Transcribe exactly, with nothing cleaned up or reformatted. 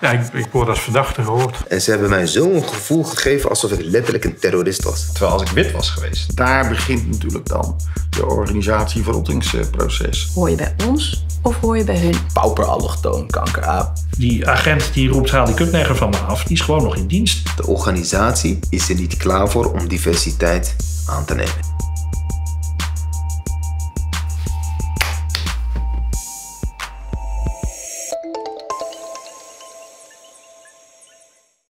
Ja, ik, ik word als verdachte gehoord. En ze hebben mij zo'n gevoel gegeven alsof ik letterlijk een terrorist was. Terwijl als ik wit was geweest. Daar begint natuurlijk dan de organisatieverrottingsproces. Hoor je bij ons of hoor je bij hun? Pauper, allochtoon, kankeraap. Die agent die roept, haal die kutneger van me af, die is gewoon nog in dienst. De organisatie is er niet klaar voor om diversiteit aan te nemen.